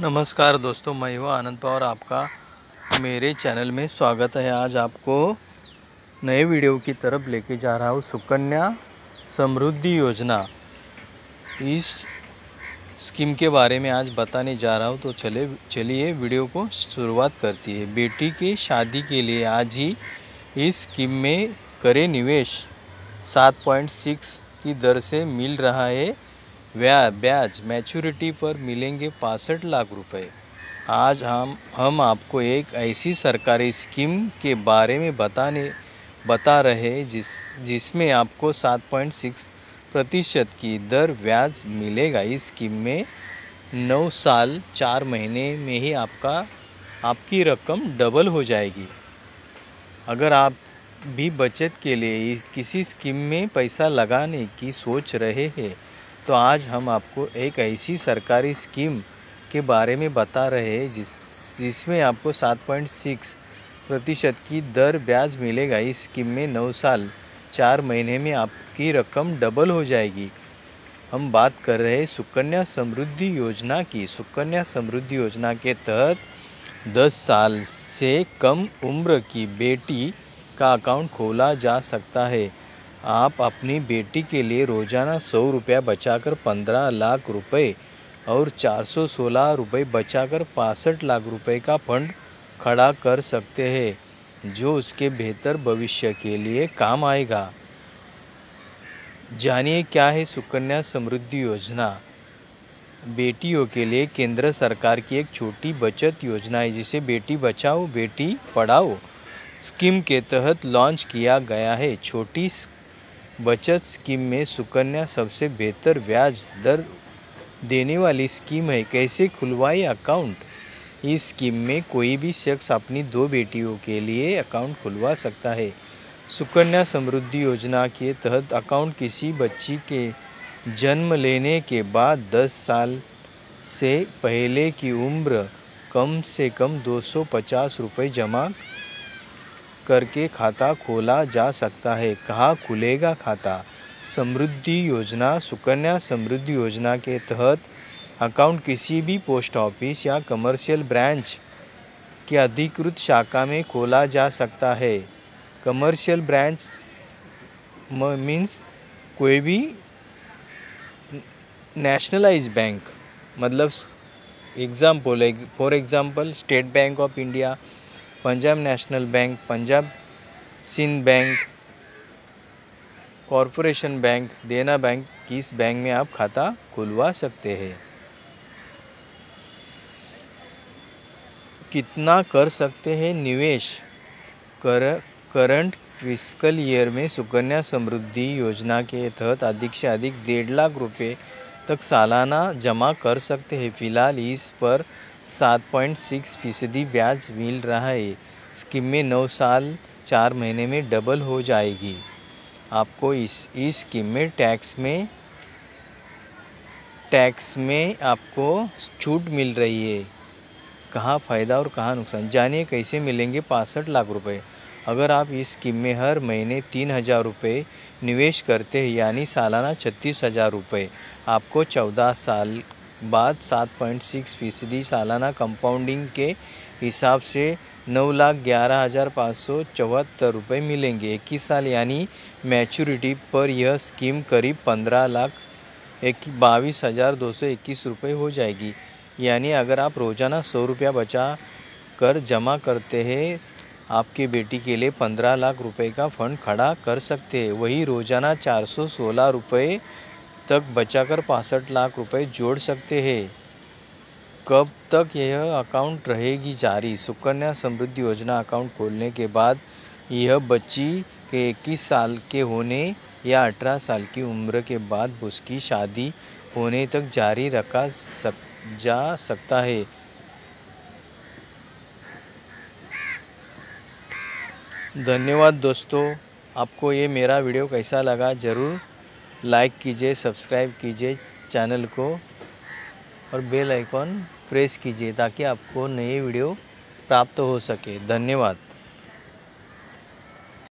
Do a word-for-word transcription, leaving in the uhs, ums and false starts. नमस्कार दोस्तों, मैं हूँ आनंद पवार। आपका मेरे चैनल में स्वागत है। आज आपको नए वीडियो की तरफ लेके जा रहा हूँ। सुकन्या समृद्धि योजना, इस स्कीम के बारे में आज बताने जा रहा हूँ। तो चले चलिए वीडियो को शुरुआत करती है। बेटी की शादी के लिए आज ही इस स्कीम में करें निवेश। सात पॉइंट सिक्स की दर से मिल रहा है व्या ब्याज। मैच्योरिटी पर मिलेंगे पासठ लाख रुपए। आज हम हम आपको एक ऐसी सरकारी स्कीम के बारे में बताने बता रहे जिस जिसमें आपको सात पॉइंट सिक्स प्रतिशत की दर ब्याज मिलेगा। इस स्कीम में नौ साल चार महीने में ही आपका आपकी रकम डबल हो जाएगी। अगर आप भी बचत के लिए किसी स्कीम में पैसा लगाने की सोच रहे हैं तो आज हम आपको एक ऐसी सरकारी स्कीम के बारे में बता रहे हैं जिस जिसमें आपको सात पॉइंट सिक्स प्रतिशत की दर ब्याज मिलेगा। इस स्कीम में नौ साल चार महीने में आपकी रकम डबल हो जाएगी। हम बात कर रहे हैं सुकन्या समृद्धि योजना की। सुकन्या समृद्धि योजना के तहत दस साल से कम उम्र की बेटी का अकाउंट खोला जा सकता है। आप अपनी बेटी के लिए रोज़ाना सौ रुपया बचाकर पंद्रह लाख रुपए और चार सौ सोलह रुपये बचाकर पासठ लाख रुपए का फंड खड़ा कर सकते हैं, जो उसके बेहतर भविष्य के लिए काम आएगा। जानिए क्या है सुकन्या समृद्धि योजना। बेटियों के लिए केंद्र सरकार की एक छोटी बचत योजना है, जिसे बेटी बचाओ बेटी पढ़ाओ स्कीम के तहत लॉन्च किया गया है। छोटी बचत स्कीम में सुकन्या सबसे बेहतर ब्याज दर देने वाली स्कीम है। कैसे खुलवाए अकाउंट। इस स्कीम में कोई भी शख्स अपनी दो बेटियों के लिए अकाउंट खुलवा सकता है। सुकन्या समृद्धि योजना के तहत अकाउंट किसी बच्ची के जन्म लेने के बाद दस साल से पहले की उम्र कम से कम दो सौ पचास रुपये जमा करके खाता खोला जा सकता है। कहाँ खुलेगा खाता? समृद्धि योजना। सुकन्या समृद्धि योजना के तहत अकाउंट किसी भी पोस्ट ऑफिस या कमर्शियल ब्रांच की अधिकृत शाखा में खोला जा सकता है। कमर्शियल ब्रांच मीन्स कोई भी नेशनलाइज बैंक, मतलब example for example State Bank of India, Punjab National Bank, Punjab Sindh bank, corporation bank, Dena bank, किस बैंक में आप खाता खुलवा सकते हैं। कितना कर सकते हैं निवेश? कर करंट फिस्कल ईयर में सुकन्या समृद्धि योजना के तहत अधिक से अधिक डेढ़ लाख रुपये तक सालाना जमा कर सकते हैं। फिलहाल इस पर सात पॉइंट सिक्स फीसदी ब्याज मिल रहा है। स्कीम में नौ साल चार महीने में डबल हो जाएगी। आपको इस इस स्कीम में टैक्स में टैक्स में आपको छूट मिल रही है। कहाँ फ़ायदा और कहाँ नुकसान, जानिए कैसे मिलेंगे पासठ लाख रुपए। अगर आप इस स्कीम में हर महीने तीन हज़ार रुपये निवेश करते हैं, यानी सालाना छत्तीस हज़ार रुपये, आपको चौदह साल बाद सात पॉइंट सिक्स फीसदी सालाना कंपाउंडिंग के हिसाब से नौ लाख ग्यारह हज़ार पाँच सौ चौहत्तर रुपये मिलेंगे। इक्कीस साल यानी मैच्योरिटी पर यह स्कीम करीब पंद्रह लाख एक बाईस हज़ार दो सौ इक्कीस रुपये हो जाएगी। यानी अगर आप रोज़ाना सौ रुपया बचा कर जमा करते हैं, आपके बेटी के लिए पंद्रह लाख रुपए का फंड खड़ा कर सकते हैं। वही रोज़ाना चार सौ सोलह रुपये तक बचाकर पासठ लाख रुपए जोड़ सकते हैं। कब तक यह अकाउंट रहेगी जारी? सुकन्या समृद्धि योजना अकाउंट खोलने के बाद यह बच्ची के इक्कीस साल के होने या अठारह साल की उम्र के बाद उसकी शादी होने तक जारी रखा सक जा सकता है। धन्यवाद दोस्तों, आपको ये मेरा वीडियो कैसा लगा ज़रूर लाइक कीजिए, सब्सक्राइब कीजिए चैनल को और बेल आइकॉन प्रेस कीजिए ताकि आपको नए वीडियो प्राप्त हो सके। धन्यवाद।